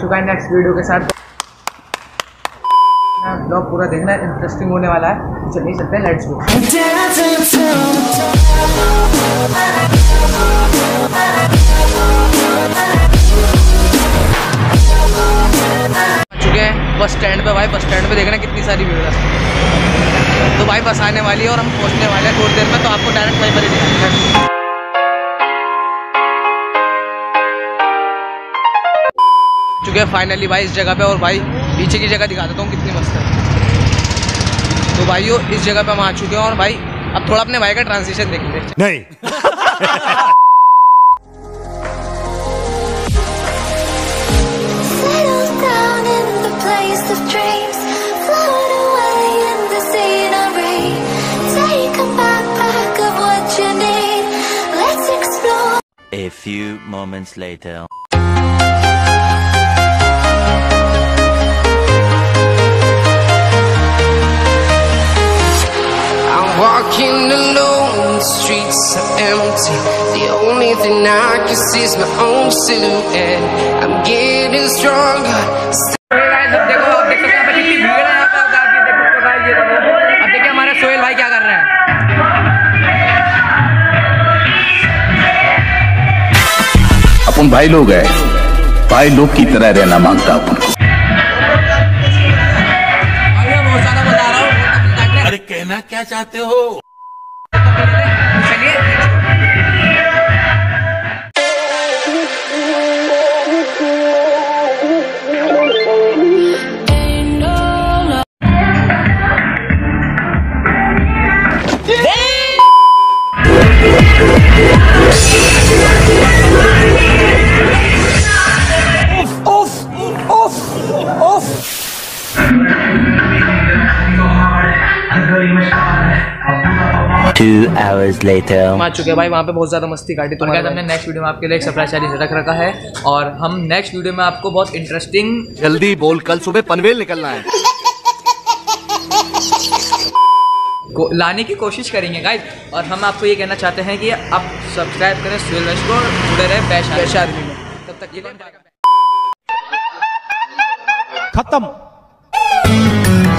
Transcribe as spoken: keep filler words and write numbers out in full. चुका है next video के साथ। ब्लॉग पूरा देखना, इंटरेस्टिंग होने वाला है। चल नहीं सकते, लेट्स गो। चुके हैं बस स्टैंड पे भाई, बस स्टैंड पे देखना कितनी सारी भीड़ है। तो भाई बस आने वाली है और हम पहुंचने वाले हैं थोड़ी देर में, तो आपको डायरेक्ट वहीं पर ही दिखाएंगे। चुके फाइनली भाई इस जगह पे, और भाई नीचे की जगह दिखा देता हूँ कितनी मस्त है। तो भाई इस जगह पे हम आ चुके हैं, और भाई अब थोड़ा अपने भाई का ट्रांजिशन देखेंगे। नहीं A few moments later. Walking alone, the streets are empty. The only thing I can see is my own silhouette. I'm getting stronger. Guys, अब देखो, अब देखो यहाँ पे कितनी भीड़ है। यहाँ पे आप देखो, देखो भाई ये देखो। अब देखिए हमारे सोहेल भाई क्या कर रहे हैं। अपन भाई लोग हैं, भाई लोग की तरह रहना मांगता अपन को। कहना क्या चाहते हो? चलिए off off off off two hours later. आ चुके हैं भाई, वहाँ पे बहुत ज़्यादा मस्ती काटी। तो गाइस हमने नेक्स्ट वीडियो में आपके लिए एक सरप्राइज चैलेंज रख रखा है, और हम नेक्स्ट वीडियो में आपको बहुत इंटरेस्टिंग। जल्दी बोल, कल सुबह पनवेल निकलना है। को लाने की कोशिश करेंगे गाइस, और हम आपको ये कहना चाहते हैं कि आप सब्सक्राइब करें सोहेल भाई को, जुड़े रहे बैश आर्मी में। तब तक के लिए खत्म।